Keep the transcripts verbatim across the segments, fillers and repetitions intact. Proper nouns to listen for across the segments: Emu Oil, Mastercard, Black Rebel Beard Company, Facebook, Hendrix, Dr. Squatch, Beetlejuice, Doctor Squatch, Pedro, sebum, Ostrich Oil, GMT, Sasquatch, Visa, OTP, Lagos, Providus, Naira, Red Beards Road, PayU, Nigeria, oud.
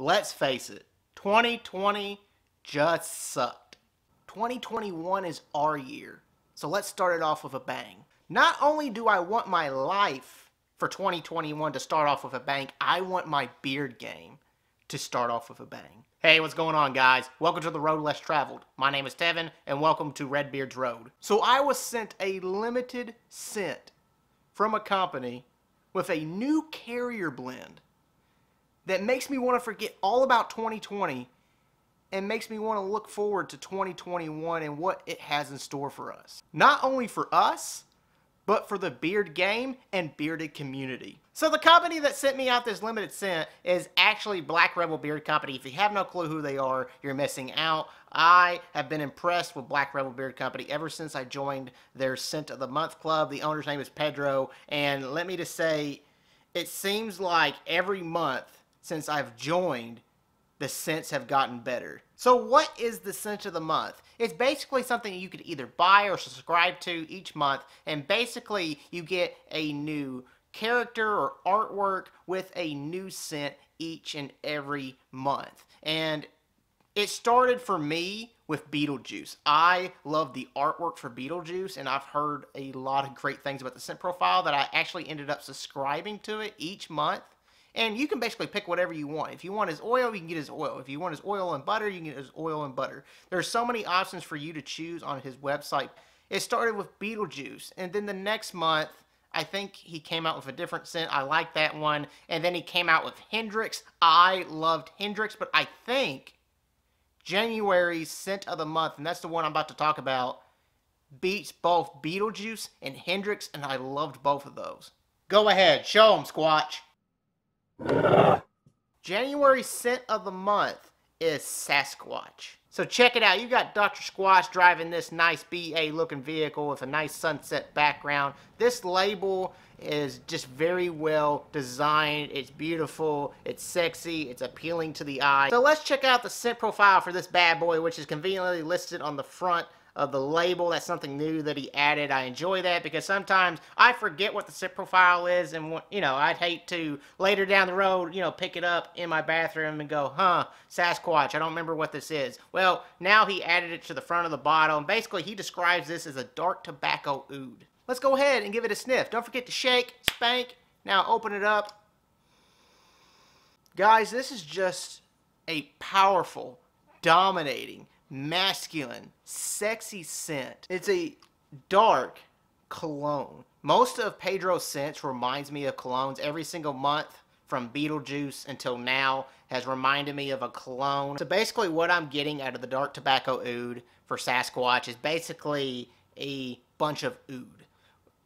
let's face it, twenty twenty just sucked. twenty twenty-one is our year, so let's start it off with a bang. Not only do I want my life for twenty twenty-one to start off with a bang, I want my beard game to start off with a bang. Hey, what's going on, guys? Welcome to the Road Less Traveled. My name is Tevin, and welcome to Red Beards Road. So I was sent a limited scent from a company with a new carrier blend that makes me want to forget all about twenty twenty and makes me want to look forward to twenty twenty-one and what it has in store for us. Not only for us, but for the beard game and bearded community. So the company that sent me out this limited scent is actually Black Rebel Beard Company. If you have no clue who they are, you're missing out. I have been impressed with Black Rebel Beard Company ever since I joined their Scent of the Month Club. The owner's name is Pedro, and let me just say, it seems like every month since I've joined, the scents have gotten better. So what is the scent of the month? It's basically something you could either buy or subscribe to each month, and basically you get a new character or artwork with a new scent each and every month. And it started for me with Beetlejuice. I love the artwork for Beetlejuice, and I've heard a lot of great things about the scent profile that I actually ended up subscribing to it each month. And you can basically pick whatever you want. If you want his oil, you can get his oil. If you want his oil and butter, you can get his oil and butter. There are so many options for you to choose on his website. It started with Beetlejuice, and then the next month, I think he came out with a different scent. I like that one. And then he came out with Hendrix. I loved Hendrix, but I think January's scent of the month, and that's the one I'm about to talk about, beats both Beetlejuice and Hendrix, and I loved both of those. Go ahead, show them, Squatch. January scent of the month is Sasquatch. So check it out. You got Doctor Squatch driving this nice B A looking vehicle with a nice sunset background. This label is just very well designed. It's beautiful. It's sexy. It's appealing to the eye. So let's check out the scent profile for this bad boy, which is conveniently listed on the front of the label. That's something new that he added. I enjoy that because sometimes I forget what the scent profile is, and you know, I'd hate to later down the road, you know, pick it up in my bathroom and go, huh, Sasquatch, I don't remember what this is. Well, now he added it to the front of the bottle, and basically he describes this as a dark tobacco oud. Let's go ahead and give it a sniff. Don't forget to shake, spank. Now open it up. Guys, this is just a powerful, dominating, masculine, sexy scent. It's a dark cologne. Most of Pedro's scents reminds me of colognes. Every single month from Beetlejuice until now has reminded me of a cologne. So basically what I'm getting out of the dark tobacco oud for Sasquatch is basically a bunch of oud.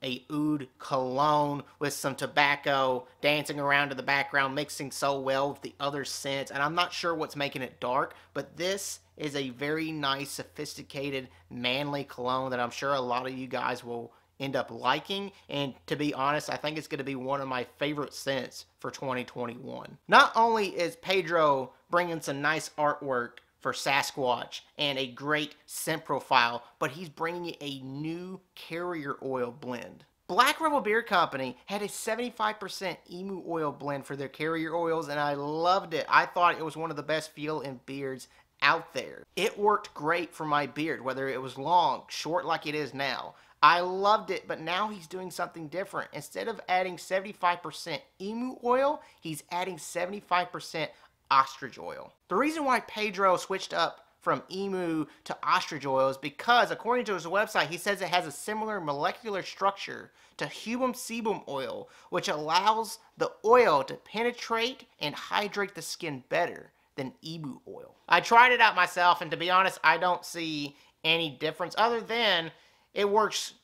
A oud cologne with some tobacco dancing around in the background, mixing so well with the other scents. And I'm not sure what's making it dark, but this is a very nice, sophisticated, manly cologne that I'm sure a lot of you guys will end up liking. And to be honest, I think it's going to be one of my favorite scents for twenty twenty-one. Not only is Pedro bringing some nice artwork for Sasquatch and a great scent profile, but he's bringing a new carrier oil blend. Black Rebel Beard Company had a seventy-five percent Emu Oil blend for their carrier oils, and I loved it. I thought it was one of the best feel in beards out there. It worked great for my beard, whether it was long, short like it is now. I loved it, but now he's doing something different. Instead of adding seventy-five percent Emu Oil, he's adding seventy-five percent Ostrich Oil. The reason why Pedro switched up from Emu to Ostrich Oil is because, according to his website, he says it has a similar molecular structure to Hubum Sebum Oil, which allows the oil to penetrate and hydrate the skin better than Emu Oil. I tried it out myself, and to be honest, I don't see any difference other than it works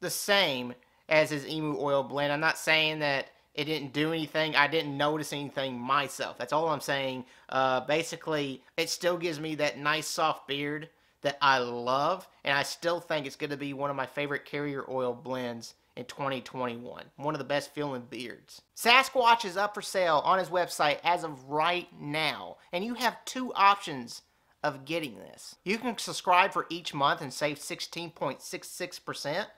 the same as his Emu Oil blend. I'm not saying that it didn't do anything. I didn't notice anything myself. That's all I'm saying. Uh, basically, it still gives me that nice soft beard that I love, and I still think it's going to be one of my favorite carrier oil blends in twenty twenty-one. One of the best feeling beards. Sasquatch is up for sale on his website as of right now, and you have two options of getting this. You can subscribe for each month and save sixteen point six six percent,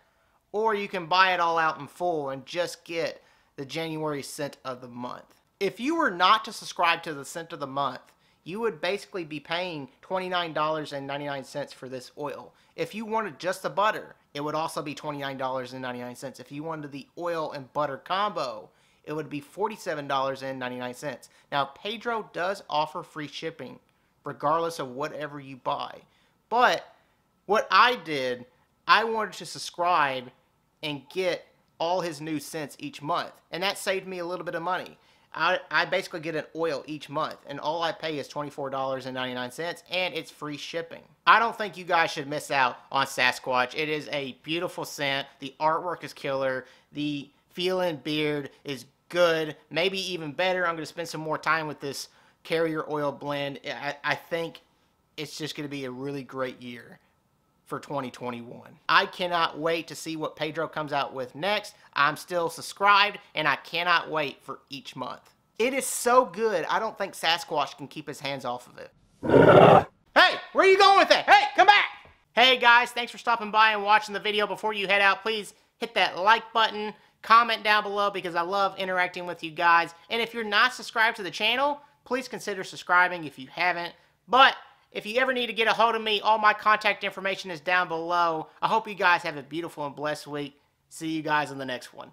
or you can buy it all out in full and just get the January scent of the month. if you were not to subscribe to the Scent of the Month, you would basically be paying twenty-nine ninety-nine for this oil. If you wanted just the butter, it would also be twenty-nine ninety-nine. If you wanted the oil and butter combo, it would be forty-seven ninety-nine. Now, Pedro does offer free shipping, regardless of whatever you buy. But what I did, I wanted to subscribe and get all his new scents each month, and that saved me a little bit of money. I, I basically get an oil each month, and all I pay is twenty-four ninety-nine, and it's free shipping. I don't think you guys should miss out on Sasquatch. It is a beautiful scent. The artwork is killer. The feeling beard is good, maybe even better. I'm going to spend some more time with this carrier oil blend. I, I think it's just going to be a really great year for twenty twenty-one. I cannot wait to see what Pedro comes out with next. I'm still subscribed, and I cannot wait for each month. It is so good, I don't think Sasquatch can keep his hands off of it. Hey, where are you going with that? Hey, come back! Hey guys, thanks for stopping by and watching the video. Before you head out, please hit that like button, comment down below, because I love interacting with you guys. And if you're not subscribed to the channel, please consider subscribing if you haven't. But if you ever need to get a hold of me, all my contact information is down below. I hope you guys have a beautiful and blessed week. See you guys in the next one.